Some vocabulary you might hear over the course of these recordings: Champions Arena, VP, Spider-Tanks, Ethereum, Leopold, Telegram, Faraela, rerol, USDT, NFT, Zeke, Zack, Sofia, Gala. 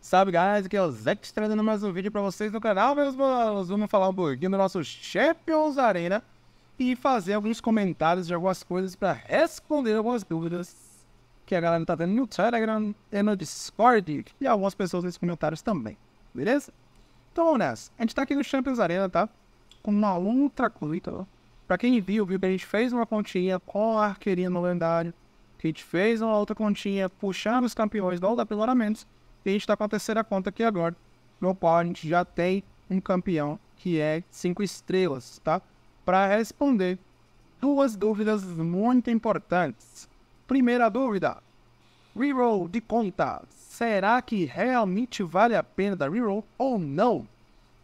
Salve, guys, aqui é o Zack trazendo mais um vídeo pra vocês no canal. Nós vamos falar um pouquinho do nosso Champions Arena e fazer alguns comentários de algumas coisas pra responder algumas dúvidas que a galera tá tendo no Telegram e no Discord e algumas pessoas nos comentários também, beleza? Então vamos nessa. A gente tá aqui no Champions Arena, tá? Com uma outra coisa. Pra quem viu que a gente fez uma continha com a arqueirinha no lendário, que a gente fez uma outra continha puxando os campeões do apeloramento. E a gente tá com a terceira conta aqui agora, no qual a gente já tem um campeão que é 5 estrelas, tá? Para responder duas dúvidas muito importantes. Primeira dúvida, reroll de conta. Será que realmente vale a pena dar reroll ou não?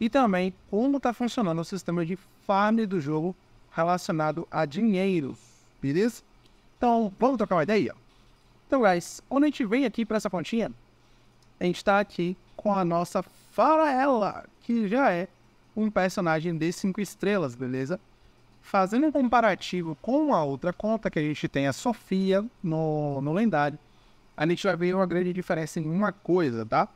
E também, como tá funcionando o sistema de farm do jogo relacionado a dinheiro, beleza? Então, vamos trocar uma ideia? Então, guys, quando a gente vem aqui para essa continha, a gente tá aqui com a nossa Faraela, que já é um personagem de 5 estrelas, beleza? Fazendo um comparativo com a outra conta que a gente tem, a Sofia, no lendário, a gente vai ver uma grande diferença em uma coisa, tá?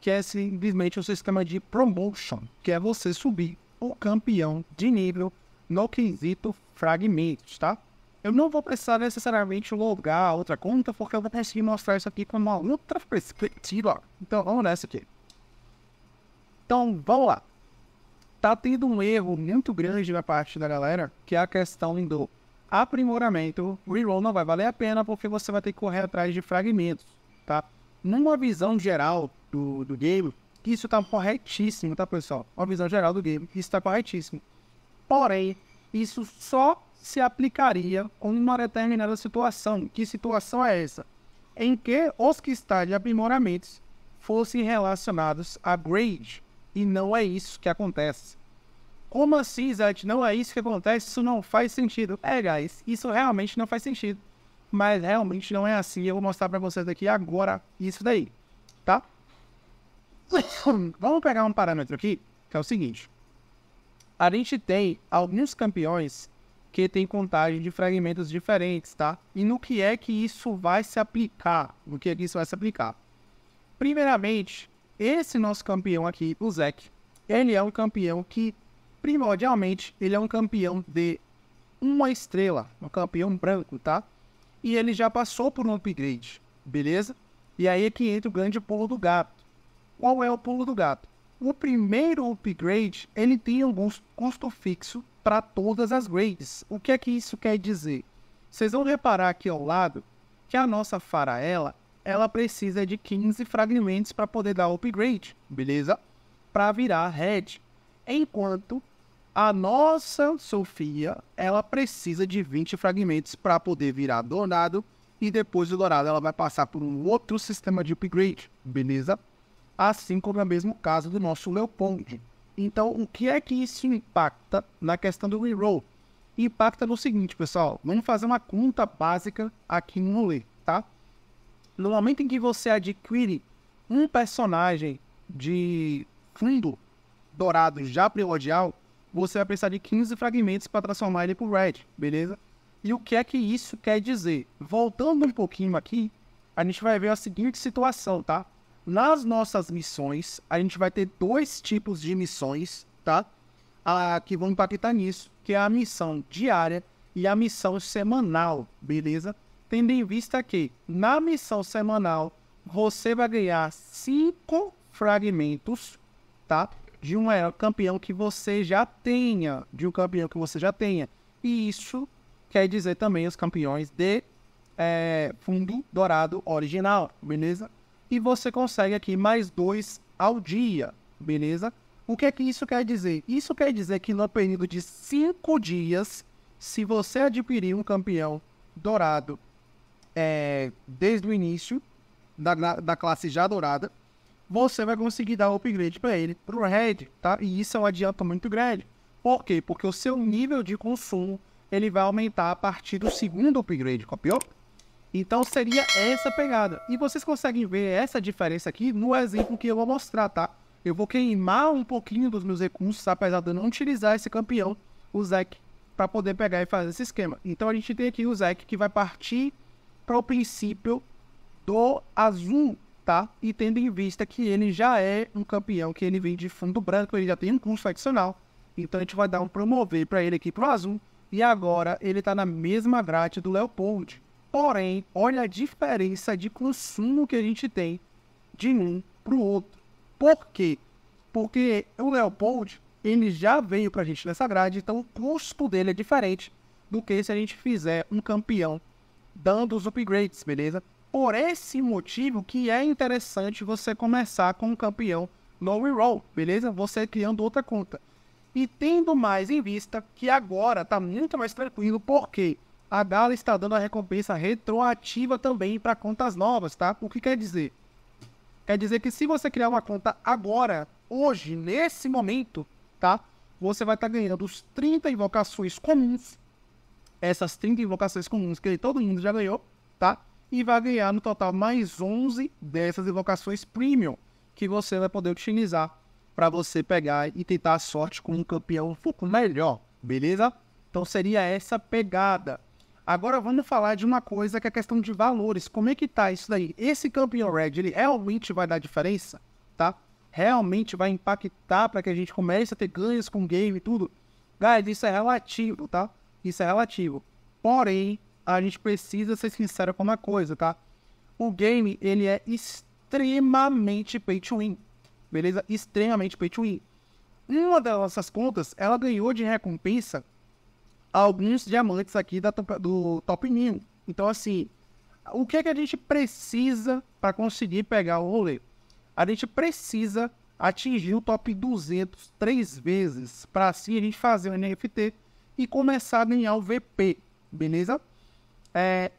Que é simplesmente o sistema de promotion, que é você subir o campeão de nível no quesito fragmentos, tá? Eu não vou precisar necessariamente logar a outra conta, porque eu vou conseguir mostrar isso aqui com uma outra perspectiva. Então vamos nessa aqui. Então vamos lá. Tá tendo um erro muito grande na parte da galera, que é a questão do aprimoramento. Reroll não vai valer a pena, porque você vai ter que correr atrás de fragmentos, tá? Numa visão geral do game, isso tá corretíssimo, tá, pessoal? Uma visão geral do game, isso tá corretíssimo. Porém, isso só se aplicaria com uma determinada situação. Que situação é essa? Em que os que estão de aprimoramentos fossem relacionados a grade. E não é isso que acontece. Como assim, Zack? Não é isso que acontece? Isso não faz sentido. É, guys, isso realmente não faz sentido. Mas realmente não é assim. Eu vou mostrar pra vocês aqui agora isso daí, tá? Vamos pegar um parâmetro aqui, que é o seguinte. A gente tem alguns campeões que tem contagem de fragmentos diferentes, tá? E no que é que isso vai se aplicar? No que é que isso vai se aplicar? Primeiramente, esse nosso campeão aqui, o Zack, ele é um campeão que, primordialmente, ele é um campeão de 1 estrela, um campeão branco, tá? E ele já passou por um upgrade, beleza? E aí é que entra o grande pulo do gato. Qual é o pulo do gato? O primeiro upgrade, ele tem algum custo fixo para todas as grades. O que é que isso quer dizer? Vocês vão reparar aqui ao lado que a nossa Faraela, ela precisa de 15 fragmentos para poder dar upgrade, beleza? Para virar red. Enquanto a nossa Sofia, ela precisa de 20 fragmentos para poder virar dourado. E depois do dourado, ela vai passar por um outro sistema de upgrade, beleza? Assim como é o mesmo caso do nosso Leopold. Então, o que é que isso impacta na questão do reroll? Impacta no seguinte, pessoal. Vamos fazer uma conta básica aqui no rolê, tá? No momento em que você adquire um personagem de fundo dourado já primordial, você vai precisar de 15 fragmentos para transformar ele pro red, beleza? E o que é que isso quer dizer? Voltando um pouquinho aqui, a gente vai ver a seguinte situação, tá? Nas nossas missões, a gente vai ter 2 tipos de missões, tá? Que vão impactar nisso, que é a missão diária e a missão semanal, beleza? Tendo em vista que, na missão semanal, você vai ganhar 5 fragmentos, tá? De um campeão que você já tenha, E isso quer dizer também os campeões de fundo dourado original, beleza? E você consegue aqui mais 2 ao dia, beleza? O que é que isso quer dizer? Isso quer dizer que no período de 5 dias, se você adquirir um campeão dourado desde o início da classe já dourada, você vai conseguir dar upgrade para ele, pro red, tá? E isso é um adianto muito grande. Por quê? Porque o seu nível de consumo, ele vai aumentar a partir do segundo upgrade, copiou? Então seria essa pegada. E vocês conseguem ver essa diferença aqui no exemplo que eu vou mostrar, tá? Eu vou queimar um pouquinho dos meus recursos, apesar de eu não utilizar esse campeão, o Zack, para poder pegar e fazer esse esquema. Então a gente tem aqui o Zack que vai partir para o princípio do azul, acreditar e tendo em vista que ele já é um campeão, que ele vem de fundo branco, ele já tem um curso adicional. Então a gente vai dar um promover para ele aqui pro azul. E agora ele tá na mesma grade do Leopold. Porém, olha a diferença de consumo que a gente tem de um pro outro. Por quê? Porque o Leopold, ele já veio pra gente nessa grade, então o custo dele é diferente do que se a gente fizer um campeão dando os upgrades, beleza? Por esse motivo que é interessante você começar com um campeão no reroll, beleza? Você criando outra conta. E tendo mais em vista que agora tá muito mais tranquilo, porque a Gala está dando a recompensa retroativa também para contas novas, tá? O que quer dizer? Quer dizer que se você criar uma conta agora, hoje, nesse momento, tá? Você vai estar ganhando os 30 invocações comuns. Essas 30 invocações comuns que todo mundo já ganhou, tá? E vai ganhar no total mais 11 dessas invocações premium que você vai poder utilizar para você pegar e tentar a sorte com um campeão um pouco melhor, beleza? Então seria essa pegada. Agora vamos falar de uma coisa que é a questão de valores. Como é que tá isso daí? Esse campeão Red, ele realmente vai dar diferença, tá? Realmente vai impactar para que a gente comece a ter ganhos com o game e tudo? Guys, isso é relativo, tá? Isso é relativo. Porém, a gente precisa ser sincero com uma coisa, tá? O game, ele é extremamente pay to win. Beleza? Extremamente pay to win. Uma das nossas contas, ela ganhou de recompensa alguns diamantes aqui do top 1000. Então, assim, o que é que a gente precisa para conseguir pegar o rolê? A gente precisa atingir o top 200 3 vezes para assim a gente fazer o NFT e começar a ganhar o VP, beleza?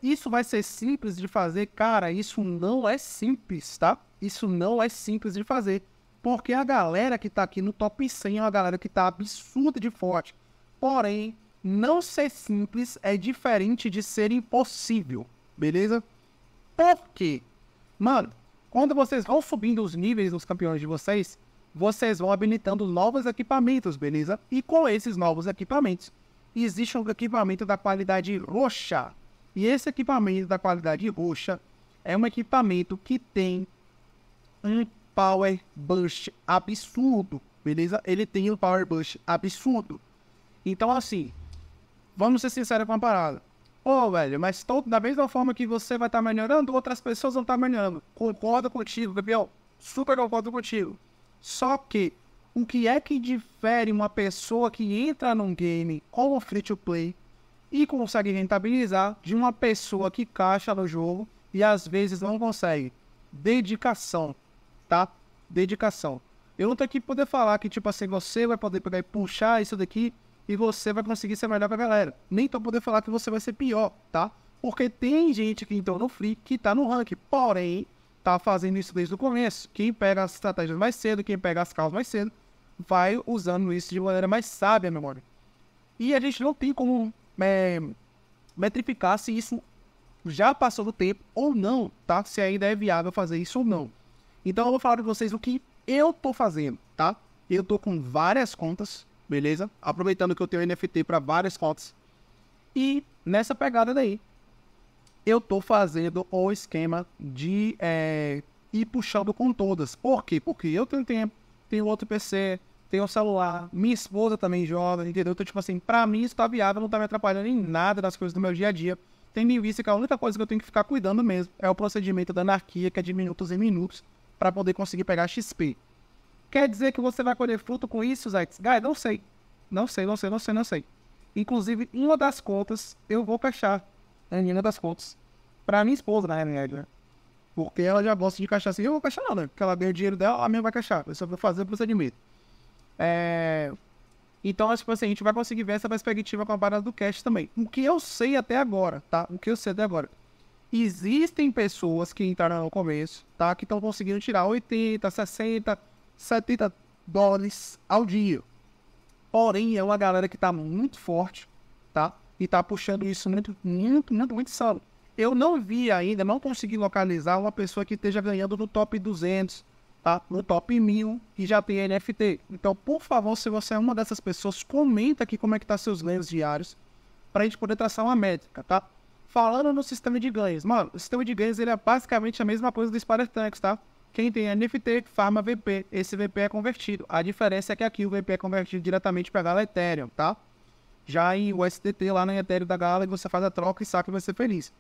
Isso vai ser simples de fazer? Cara, isso não é simples, tá? Isso não é simples de fazer, porque a galera que tá aqui no top 100 é uma galera que tá absurda de forte. Porém, não ser simples é diferente de ser impossível, beleza? Por quê? Mano, quando vocês vão subindo os níveis dos campeões de vocês, vocês vão habilitando novos equipamentos, beleza? E com esses novos equipamentos, existe um equipamento da qualidade roxa. E esse equipamento da qualidade roxa é um equipamento que tem um power burst absurdo, beleza? Ele tem um power burst absurdo. Então, assim, vamos ser sinceros com a parada. Ô, velho, mas da mesma forma que você vai estar melhorando, outras pessoas vão estar melhorando. Concordo contigo, campeão. Super concordo contigo. Só que, o que é que difere uma pessoa que entra num game como free to play e consegue rentabilizar de uma pessoa que caixa no jogo e às vezes não consegue? Dedicação, tá? Dedicação. Eu não tô aqui pra poder falar que, tipo assim, você vai poder pegar e puxar isso daqui e você vai conseguir ser melhor pra galera. Nem tô podendo falar que você vai ser pior, tá? Porque tem gente que entrou no free que tá no rank, porém, tá fazendo isso desde o começo. Quem pega as estratégias mais cedo, quem pega as calls mais cedo, vai usando isso de maneira mais sábia, meu amor. E a gente não tem como metrificar se isso já passou do tempo ou não, tá? Se ainda é viável fazer isso ou não. Então eu vou falar pra vocês o que eu tô fazendo, tá? Eu tô com várias contas, beleza? Aproveitando que eu tenho NFT para várias contas. E nessa pegada daí, eu tô fazendo o esquema de ir puxando com todas. Por quê? Porque eu tenho tempo, tenho outro PC, tenho um celular, minha esposa também joga, entendeu? Então, tipo assim, pra mim isso tá viável, não tá me atrapalhando em nada das coisas do meu dia a dia. Tendo em vista que a única coisa que eu tenho que ficar cuidando mesmo é o procedimento da anarquia, que é de minutos em minutos, para poder conseguir pegar XP. Quer dizer que você vai colher fruto com isso, Zack? Guys, não sei. Não sei. Inclusive, uma das contas eu vou caixar. Uma das contas. Pra minha esposa, na realidade, né? Porque ela já gosta de caixar assim. Eu vou caixar não, né? Porque ela ganha o dinheiro dela, a minha vai caixar. Eu só vou fazer o procedimento. Então, tipo assim, a gente vai conseguir ver essa perspectiva com a parada do cash também. O que eu sei até agora, tá? Existem pessoas que entraram no começo, tá? Que estão conseguindo tirar 80, 60... 70 dólares ao dia. Porém, é uma galera que tá muito forte, tá? E tá puxando isso muito sano. Eu não vi ainda, não consegui localizar uma pessoa que esteja ganhando no top 200, tá? No top 1000 e já tem NFT. Então, por favor, se você é uma dessas pessoas, comenta aqui como é que tá seus ganhos diários pra gente poder traçar uma métrica, tá? Falando no sistema de ganhos, mano, o sistema de ganhos ele é basicamente a mesma coisa do Spider-Tanks, tá? Quem tem NFT farma VP, esse VP é convertido. A diferença é que aqui o VP é convertido diretamente para Gala Ethereum, tá? Já em USDT, lá no Ethereum da Gala, você faz a troca e saca e vai ser feliz.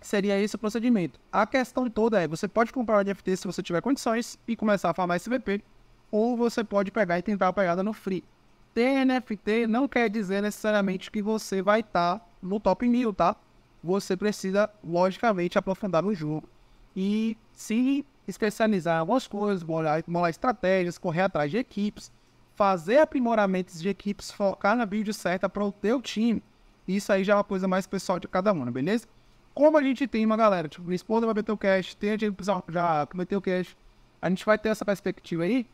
Seria esse o procedimento. A questão toda é, você pode comprar o NFT se você tiver condições e começar a farmar esse VP, ou você pode pegar e tentar a pegada no free. Ter NFT não quer dizer necessariamente que você vai estar no top 1000, tá? Você precisa, logicamente, aprofundar no jogo e se especializar em algumas coisas, bolar estratégias, correr atrás de equipes, fazer aprimoramentos de equipes, focar na build certa para o teu time. Isso aí já é uma coisa mais pessoal de cada um, beleza? Como a gente tem uma galera, tipo, responda vai meter o cash, tem a gente já meteu o cash, a gente vai ter essa perspectiva aí,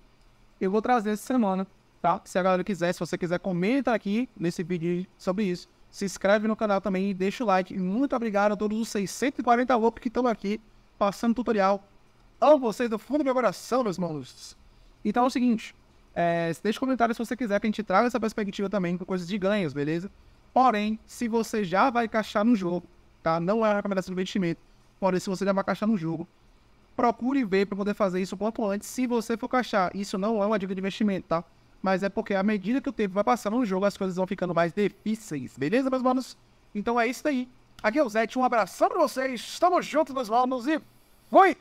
eu vou trazer essa semana, tá? Se a galera quiser, se você quiser, comenta aqui nesse vídeo sobre isso. Se inscreve no canal também e deixa o like. E muito obrigado a todos os 640 loucos que estão aqui passando tutorial. Amo vocês do fundo do meu coração, meus manos. Então é o seguinte, deixa um comentário se você quiser que a gente traga essa perspectiva também com coisas de ganhos, beleza? Porém, se você já vai caixar no jogo, tá? Não é a recomendação de investimento. Porém, se você já vai caixar no jogo, procure ver para poder fazer isso o quanto antes. Se você for caixar, isso não é uma dica de investimento, tá? Mas é porque à medida que o tempo vai passando no jogo, as coisas vão ficando mais difíceis. Beleza, meus manos? Então é isso aí. Aqui é o Zeke. Um abração pra vocês. Tamo junto, meus manos. E fui!